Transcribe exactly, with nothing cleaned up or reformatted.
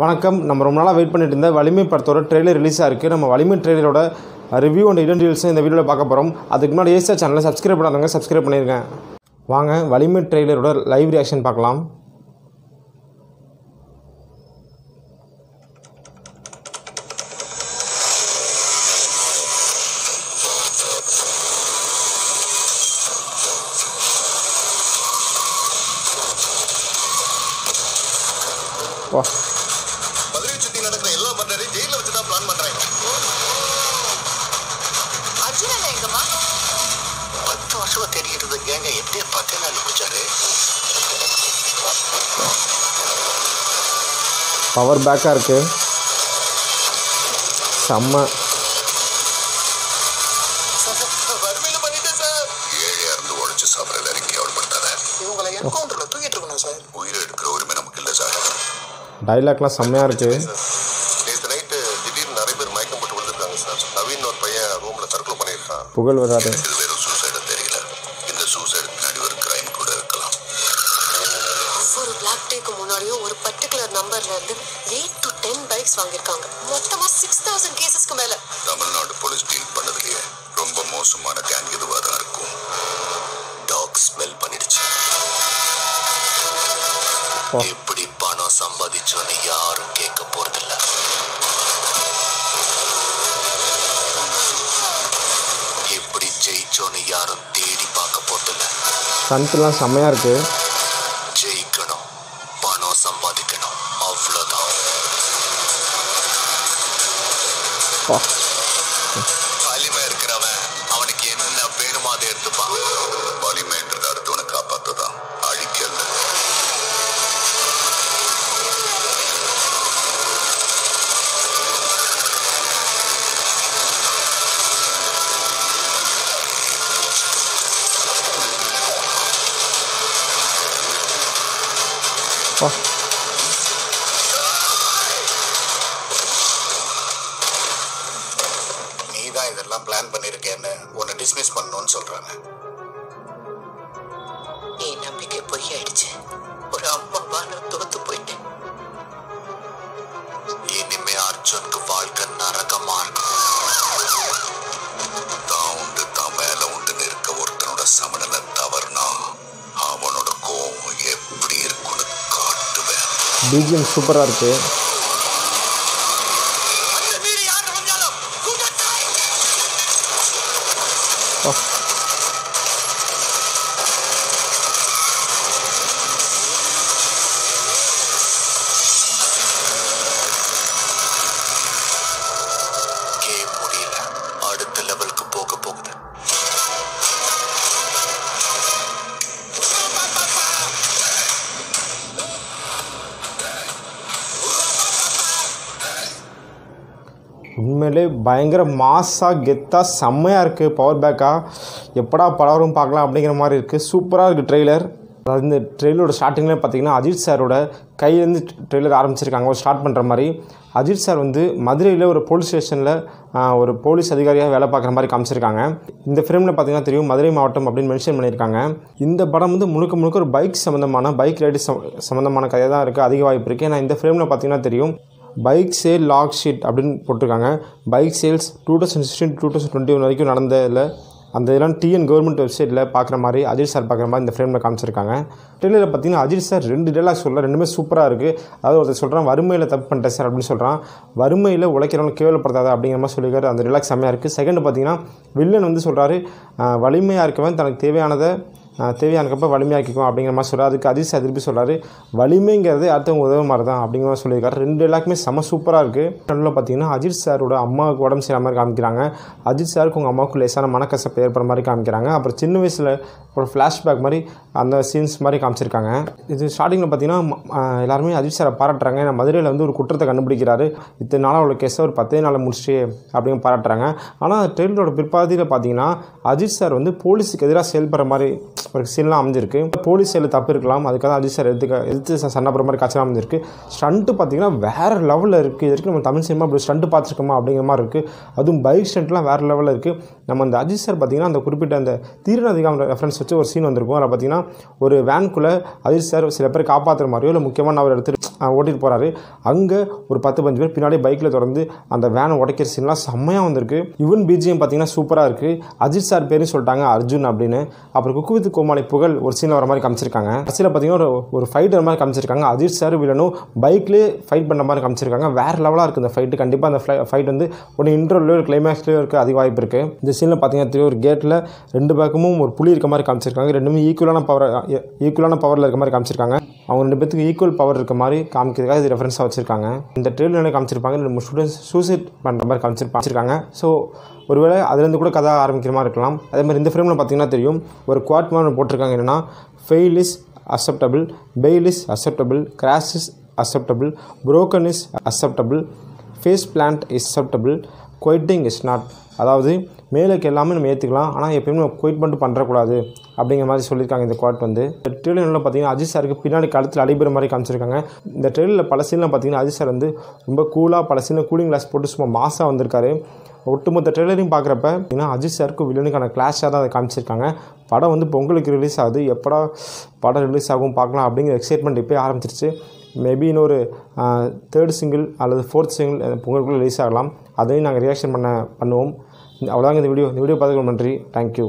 வணக்கம். நம்ம ரொம்ப நாளாக வெயிட் பண்ணிட்டு இருந்த வலிமை படத்தோட ட்ரெய்லர் ரிலீஸாக இருக்குது. நம்ம வலிமை ட்ரெய்லரோட ரிவ்யூ அண்ட் இடன் ரீல்ஸும் இந்த வீடியோவில் பார்க்க போகிறோம். அதுக்கு முன்னாடி ஏசா சேனலை சப்ஸ்கிரைப் பண்ணாதவங்க சப்ஸ்கிரைப் பண்ணியிருக்கேன். வாங்க வலிமை ட்ரெய்லரோட லைவ் ரியாக்ஷன் பார்க்கலாம். வா பவர் பேக்காக இருக்குது. செம்ம டைலாக்லாம் செம்மையாக இருக்குது. புகழ் வராது சந்தெல்லாம் செம்மையாக இருக்கு. ஜெயிக்கணும், பணம் சம்பாதிக்கணும், அவ்வளோதான். வலிமை இருக்கிறவன் அவனுக்கு என்ன பேருமா அதை எடுத்துப்பான். வலிமைன்றது அடுத்தவனை காப்பாற்றதான், அழிக்கல. நீதான் இதெல்லாம் பிளான் பண்ணிருக்கேன்னு உன்னை டிஸ்மிஸ் பண்ணணும்னு சொல்றாங்க. நீ நம்பிக்கை பொய்யாயிடுச்சு. ஒரு அம்மாவா நான் தோத்து போயிட்டேன். இனிமே அர்ஜுனுக்கு வாழ்க்கை நரகமா இருக்கும். தான் உண்டு தான் மேல உண்டுன்னு இருக்க ஒருத்தனோட சமநிலை தவறுனா அவனோட கோவம் எப்படி இருக்குன்னு காட்டுவேன். பிஜிஎம் சூப்பரா இருக்கு. உண்மையிலே பயங்கர மாஸாக கெத்தாக செம்மையாக இருக்குது. பவர் பேக்காக எப்படா பலரும் பார்க்கலாம் அப்படிங்கிற மாதிரி இருக்குது. சூப்பராக இருக்குது ட்ரெய்லர். அதாவது இந்த ட்ரெய்லரோட ஸ்டார்டிங்கில் பார்த்திங்கன்னா அஜித் சாரோட கையிலேருந்து ட்ரெய்லர் ஆரம்பிச்சிருக்காங்க. ஒரு ஸ்டார்ட் பண்ணுற மாதிரி அஜித் சார் வந்து மதுரையில் ஒரு போலீஸ் ஸ்டேஷனில் ஒரு போலீஸ் அதிகாரியாக வேலை பார்க்குற மாதிரி காமிச்சிருக்காங்க. இந்த ஃபிலிமில் பார்த்திங்கன்னா தெரியும் மதுரை மாவட்டம் அப்படின்னு மென்ஷன் பண்ணியிருக்காங்க. இந்த படம் வந்து முழுக்க முழுக்க ஒரு பைக் சம்மந்தமான பைக் ரைடு சம்மந்தமான கதையாக தான் இருக்குது. அதிக வாய்ப்பு இருக்குது. ஏன்னா இந்த ஃபிலிமில் பார்த்திங்கன்னா தெரியும் பைக் சேல் லாக் ஷீட் அப்படின்னு போட்டிருக்காங்க. Bike sales two thousand sixteen two thousand twenty one வரைக்கும் நடந்ததில்லை. அந்த இதெல்லாம் டிஎன் கவர்மெண்ட் வெப்சைட்டில் பார்க்குற மாதிரி அஜித் சார் பார்க்குற மாதிரி இந்த ஃப்ரேமில் காமிச்சிருக்காங்க. ட்ரெயிலரில் பார்த்தீங்கன்னா அஜித் சார் ரெண்டு டேலாக் சொல்ல ரெண்டுமே சூப்பராக இருக்குது. அதாவது ஒருத்தர் சொல்கிறான் வறுமையில் தப்பு பண்ணிட்டேன் சார் அப்படின்னு சொல்கிறான். வறுமையில் உழைக்கிறவங்க கேவலப்படுத்தாத அப்படிங்கிற மாதிரி சொல்லியிருக்காரு. அந்த டேலாக் செம்மையாக இருக்குது. செகண்ட் பார்த்தீங்கன்னா வில்லன் வந்து சொல்கிறாரு வலிமையாக இருக்கவன் தனக்கு தேவையானதை தேவையானக்கப்போ வலிமையாக்கிக்கும் அப்படிங்கிற மாதிரி சொல்கிறார். அதுக்கு அஜித் சார் திருப்பி சொல்கிறாரு வலிமைங்கிறது அடுத்தவங்க உதவ மாதிரி தான் அப்படிங்கிற மாதிரி சொல்லியிருக்காரு. ரெண்டு எல்லாருக்குமே செம சூப்பராக இருக்குது. நடுவில் பார்த்தீங்கன்னா அஜித் சாரோட அம்மாவுக்கு உடம்பு செய்கிற மாதிரி காமிக்கிறாங்க. அஜித் சாருக்கு உங்கள் அம்மாவுக்கு லேசான மனக்கசப்பை ஏற்படுற மாதிரி காமிக்கிறாங்க. அப்புறம் சின்ன வயசில் ஒரு ஃப்ளாஷ்பேக் மாதிரி அந்த சீன்ஸ் மாதிரி காமிச்சிருக்காங்க. இது ஸ்டார்டிங்கில் பார்த்தீங்கன்னா எல்லாருமே அஜித் சாரை பாராட்டுறாங்க. ஏன்னா மதுரையில் வந்து ஒரு குற்றத்தை கண்டுபிடிக்கிறாரு. இத்தனை நாளாக உள்ள கேஸை ஒரு பத்தே நாளில் முடிச்சு அப்படின்னு பாராட்டுறாங்க. ஆனால் ட்ரெயிலரோட பிற்பாதியில் பார்த்தீங்கன்னா அஜித் சார் வந்து போலீஸுக்கு எதிராக செயல்படுற மாதிரி ஸ்பெக்ஸ்லாம் அமைஞ்சிருக்கு. போலீஸ் சேல தப்பு இருக்கலாம், அதுக்காக அஜித் சார் எடுத்து எடுத்து சன்னப்புற மாதிரி காட்சிலாம் அமைஞ்சிருக்கு. ஸ்டண்ட் பார்த்தீங்கன்னா வேறு லெவலில் இருக்குது. இதுக்கு நம்ம தமிழ் சினிமா அப்படி ஸ்டண்ட் பார்த்துருக்கோமா அப்படிங்கிற மாதிரி இருக்குது. அதுவும் பைக் ஸ்டண்ட்லாம் வேறு லெவலில் இருக்குது. நம்ம அந்த அஜித் சார் பார்த்திங்கன்னா அந்த குறிப்பிட்ட அந்த தீரநதிகாம் ரெஃபரன்ஸ் வச்சு ஒரு சீன் வந்திருக்கும். அதில் பார்த்திங்கன்னா ஒரு வேன்குள்ளே அஜித் சார் சில பேர் காப்பாற்றுற மாதிரியோ இல்லை முக்கியமான அவர் எடுத்துகிட்டு ஓட்டிகிட்டு போகிறாரு. அங்கே ஒரு பத்து பஞ்சு பேர் பின்னாடி பைக்கில் தொடர்ந்து அந்த வேனை உடைக்கிற சீன்லாம் செம்மையாக வந்திருக்கு. யுவன் பிஜிஎம் பார்த்திங்கன்னா சூப்பராக இருக்குது. அஜித் சார் பேரும் சொல்லிட்டாங்க அர்ஜுன் அப்படின்னு. அப்புறம் குக்கு வித் கோமாளி புகழ் ஒரு சீனில் வர மாதிரி காமிச்சிருக்காங்க. அரசியல் பார்த்திங்கன்னா ஒரு ஒரு ஃபைட்டர் மாதிரி காமிச்சிருக்காங்க. அஜித் சார் வில்லனும் பைக்லேயே ஃபைட் பண்ணுற மாதிரி காமிச்சிருக்காங்க. வேறு லெவலாக இருக்குது இந்த ஃபைட்டு. கண்டிப்பாக அந்த ஃபைட் வந்து ஒன்று இன்ட்ரோலையோ ஒரு கிளைமேக்ஸ்லேயோ இருக்குது, அதிக வாய்ப்பு இருக்குது. இந்த சீனில் பார்த்திங்கன்னா ஒரு கேட்டில் ரெண்டு பக்கமும் ஒரு புலி இருக்க மாதிரி காமிச்சிருக்காங்க. ரெண்டுமே ஈக்குவலான பவர் ஈக்குவலான பவரில் இருக்க மாதிரி காமிச்சிருக்காங்க. அவங்க ரெண்டு பேத்துக்கு ஈக்குவல் பவர் இருக்க மாதிரி காமிக்கிறதுக்காக இது ரெஃபரன்ஸாக வச்சுருக்காங்க. இந்த ட்ரெயிலில் என்ன காமிச்சிருப்பாங்க, நம்ம ஸ்டூடெண்ட்ஸ் சூசைட் பண்ணுற மாதிரி காமிச்சிருப்பா வச்சுருக்காங்க. ஸோ ஒருவேளை அதுலேருந்து கூட கதை ஆரம்பிக்கிற மாதிரி இருக்கலாம். அதே மாதிரி இந்த ஃப்ரேமில் பார்த்திங்கன்னா தெரியும் ஒரு குவாட் மாதிரி போட்டிருக்காங்க. என்னென்னா fail is acceptable, fail is acceptable, crash is acceptable, broken is acceptable, face plant is acceptable, quitting is not. அதாவது மேலுக்கு எல்லாமே நம்ம ஏற்றுக்கலாம், ஆனால் எப்பயுமே நம்ம குவைட் பண்ணிட்டு பண்ணுறக்கூடாது அப்படிங்கிற மாதிரி சொல்லியிருக்காங்க. இந்த குவாட் வந்து இந்த ட்ரெயிலில் பார்த்தீங்கன்னா அஜித் சாருக்கு பின்னாடி கழுத்தில் அடிபடுற மாதிரி காமிச்சிருக்காங்க. இந்த ட்ரெயிலில் பல சீனில் பார்த்தீங்கன்னா அஜித் சார் வந்து ரொம்ப கூலாக பல சீனில் கூலிங் கிளாஸ் போட்டு சும்மா மாசாக வந்திருக்காரு. ஒட்டுமொத்த ட்ரெய்லரையும் பார்க்குறப்ப ஏன்னா அஜித் சாருக்கு வில்லனுக்கான கிளாஷாக தான் அதை காமிச்சிருக்காங்க. படம் வந்து பொங்கலுக்கு ரிலீஸ் ஆகுது, எப்படா படம் ரிலீஸ் ஆகும் பார்க்கலாம் அப்படிங்கிற எக்ஸைட்மெண்ட் இப்போயே ஆரம்பிச்சிருச்சு. மேபி இன்னொரு தேர்ட் சிங்கிள் அல்லது ஃபோர்த் சிங்கிள் பொங்கலுக்குள்ளே ரிலீஸ் ஆகலாம். அதையும் நாங்கள் ரியாக்ஷன் பண்ண பண்ணுவோம். அவ்வளோதாங்க இந்த வீடியோ. இந்த வீடியோ பார்த்துக்கணும். நன்றி. தேங்க்யூ.